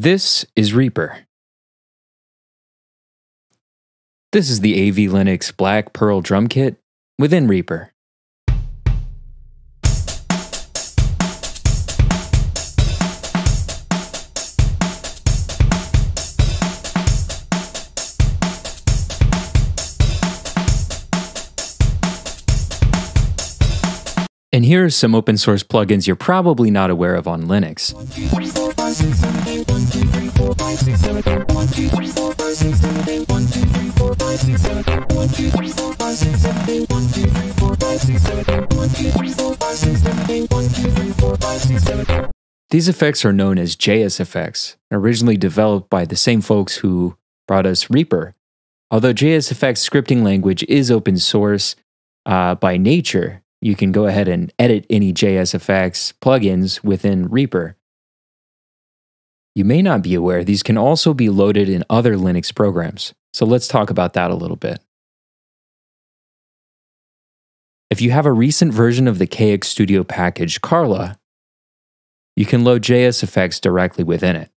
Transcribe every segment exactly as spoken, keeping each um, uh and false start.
This is Reaper. This is the A V Linux Black Pearl Drum Kit within Reaper. And here are some open source plugins you're probably not aware of on Linux. These effects are known as J S F X, originally developed by the same folks who brought us Reaper. Although J S F X scripting language is open source uh, by nature, you can go ahead and edit any J S F X plugins within Reaper. You may not be aware, these can also be loaded in other Linux programs. So let's talk about that a little bit. If you have a recent version of the K X Studio package, Carla, you can load J S F X directly within it.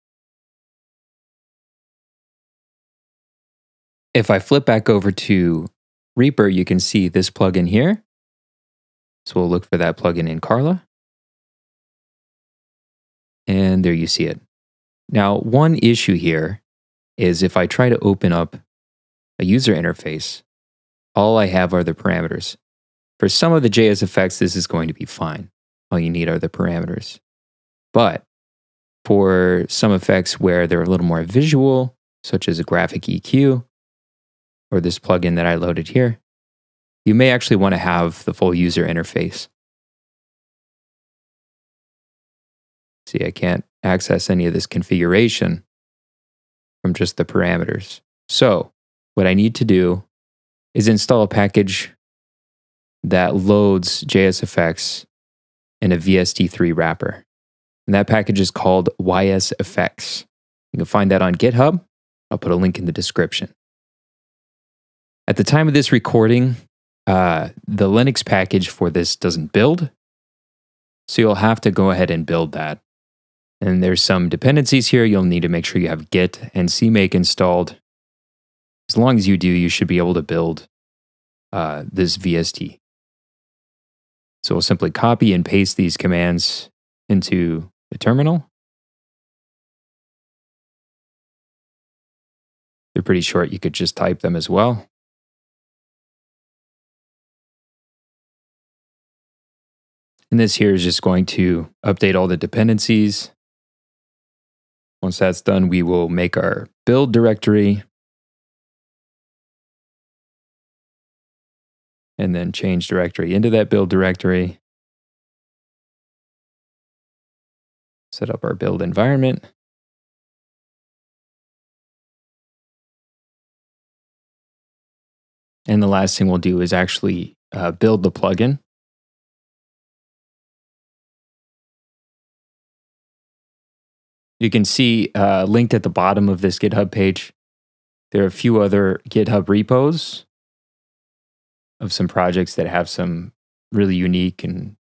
If I flip back over to Reaper, you can see this plugin here. So we'll look for that plugin in Carla. And there you see it. Now, one issue here is if I try to open up a user interface, all I have are the parameters. For some of the J S F X, this is going to be fine. All you need are the parameters. But for some effects where they're a little more visual, such as a graphic E Q, or this plugin that I loaded here, you may actually want to have the full user interface. See, I can't access any of this configuration from just the parameters. So what I need to do is install a package that loads J S F X in a V S T three wrapper. And that package is called Y S F X. You can find that on GitHub. I'll put a link in the description. At the time of this recording, Uh, the Linux package for this doesn't build, so you'll have to go ahead and build that. And there's some dependencies here. You'll need to make sure you have Git and CMake installed. As long as you do, you should be able to build uh, this V S T. So we'll simply copy and paste these commands into the terminal. They're pretty short. You could just type them as well. And this here is just going to update all the dependencies. Once that's done, we will make our build directory and then change directory into that build directory. Set up our build environment. And the last thing we'll do is actually uh, build the plugin. You can see uh, linked at the bottom of this GitHub page, there are a few other GitHub repos of some projects that have some really unique and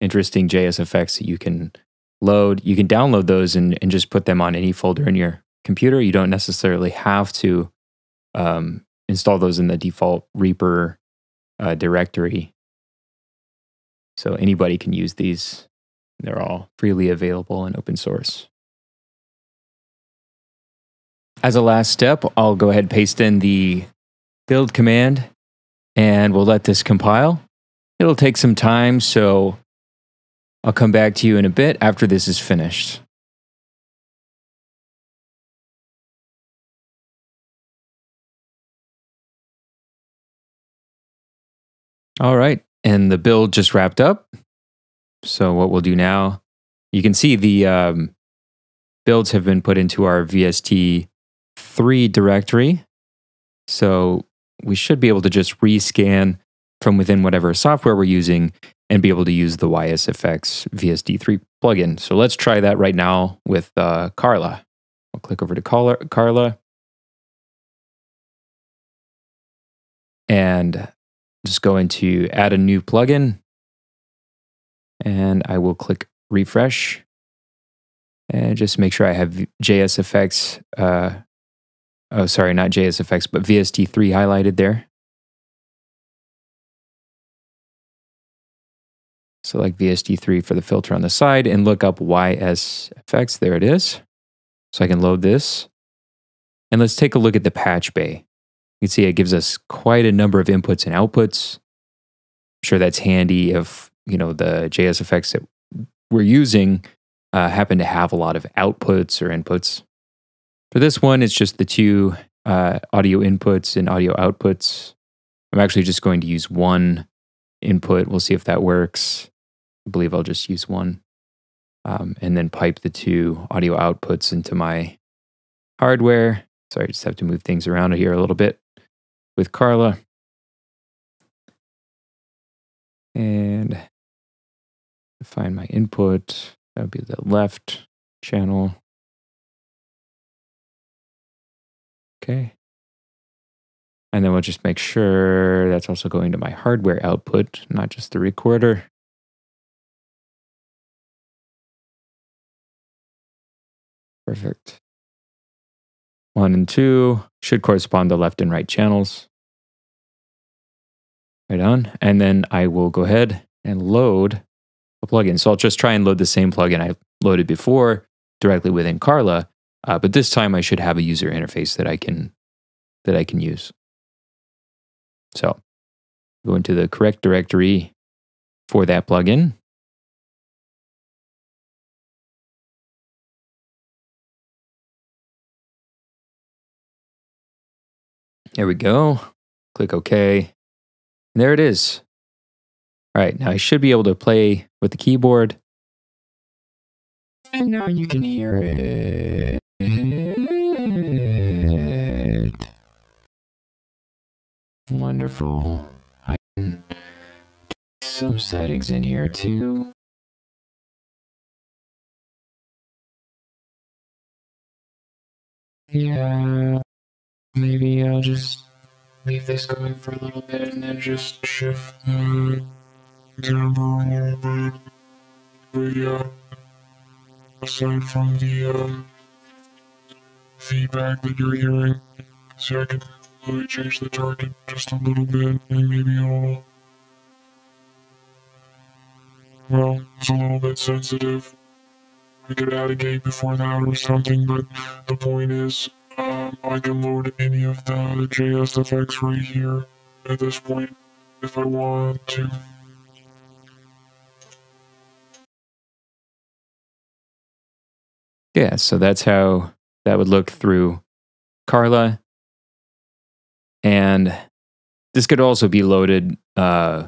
interesting J S F X that you can load. You can download those and, and just put them on any folder in your computer. You don't necessarily have to um, install those in the default Reaper uh, directory. So anybody can use these. They're all freely available and open source. As a last step, I'll go ahead and paste in the build command and we'll let this compile. It'll take some time, so I'll come back to you in a bit after this is finished. All right, and the build just wrapped up. So what we'll do now, you can see the um, builds have been put into our V S T three directory. So we should be able to just rescan from within whatever software we're using and be able to use the Y S F X V S T three plugin. So let's try that right now with uh, Carla. I'll click over to Carla. And just go into add a new plugin. And I will click refresh. and just make sure I have J S F X, uh, oh, sorry, not J S F X, but V S T three highlighted there. Select V S T three for the filter on the side and look up Y S F X. There it is. So I can load this. And let's take a look at the patch bay. You can see it gives us quite a number of inputs and outputs. I'm sure that's handy if, you know, the J S F X that we're using uh, happen to have a lot of outputs or inputs. For this one, it's just the two uh, audio inputs and audio outputs. I'm actually just going to use one input. We'll see if that works. I believe I'll just use one. Um, and then pipe the two audio outputs into my hardware. Sorry, I just have to move things around here a little bit with Carla. And find my input. That would be the left channel. Okay. And then we'll just make sure that's also going to my hardware output, not just the recorder. Perfect. One and two should correspond to left and right channels. Right on. And then I will go ahead and load a plugin. So I'll just try and load the same plugin I loaded before directly within Carla, uh, but this time I should have a user interface that I can that I can use. So go into the correct directory for that plugin. There we go. Click OK. And there it is. All right, now I should be able to play with the keyboard. And now you can hear it. Wonderful. I can do some settings in here too. Yeah. Maybe I'll just leave this going for a little bit and then just shift the camera a little bit. But uh, aside from the um, feedback that you're hearing, so I can really change the target just a little bit, and maybe I'll... Well, it's a little bit sensitive. I could add a gate before that or something, but the point is, Um, I can load any of the J S F X right here at this point if I want to. Yeah, so that's how that would look through Carla. And this could also be loaded uh,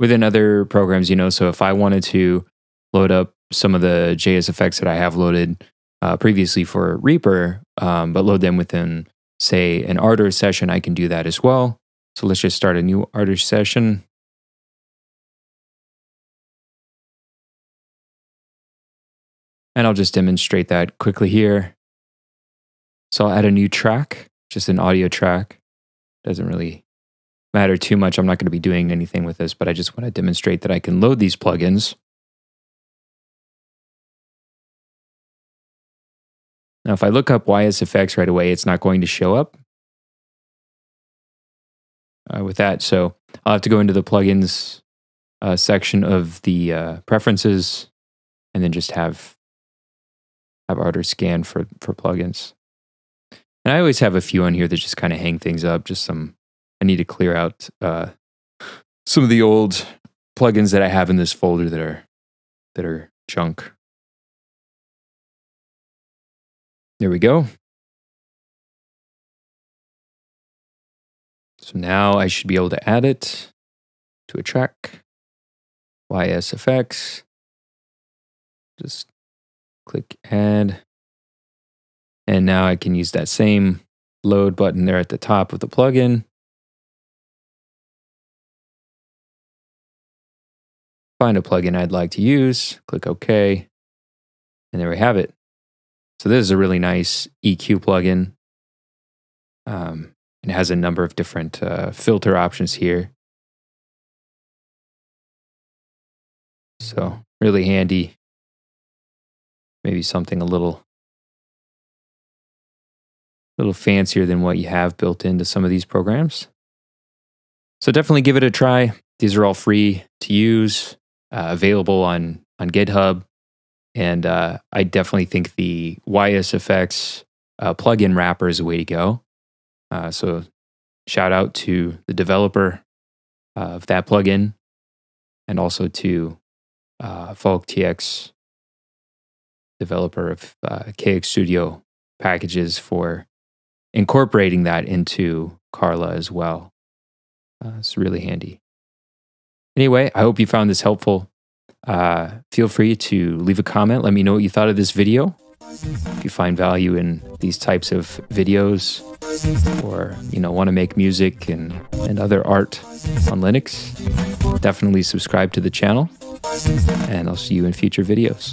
within other programs, you know. So if I wanted to load up some of the J S F X that I have loaded Uh, previously for Reaper, um, but load them within, say, an Ardour session, I can do that as well. So let's just start a new Ardour session. And I'll just demonstrate that quickly here. So I'll add a new track, just an audio track. Doesn't really matter too much. I'm not going to be doing anything with this, but I just want to demonstrate that I can load these plugins. Now, if I look up Y S F X right away, it's not going to show up uh, with that. So I'll have to go into the plugins uh, section of the uh, preferences, and then just have have Ardour scan for for plugins. And I always have a few on here that just kind of hang things up. Just some I need to clear out uh, some of the old plugins that I have in this folder that are that are junk. There we go. So now I should be able to add it to a track. Y S F X. Just click add. And now I can use that same load button there at the top of the plugin. Find a plugin I'd like to use. Click OK. And there we have it. So this is a really nice E Q plugin. Um, it has a number of different uh, filter options here. So really handy. maybe something a little, little fancier than what you have built into some of these programs. So definitely give it a try. These are all free to use, uh, available on, on GitHub. And uh, I definitely think the Y S F X uh, plugin wrapper is a way to go. Uh, so shout out to the developer of that plugin, and also to uh, FalkTX, developer of uh, K X Studio packages, for incorporating that into Carla as well. Uh, it's really handy. Anyway, I hope you found this helpful. Uh, feel free to leave a comment. Let me know what you thought of this video. If you find value in these types of videos, or you know, want to make music and, and other art on Linux, definitely subscribe to the channel, and I'll see you in future videos.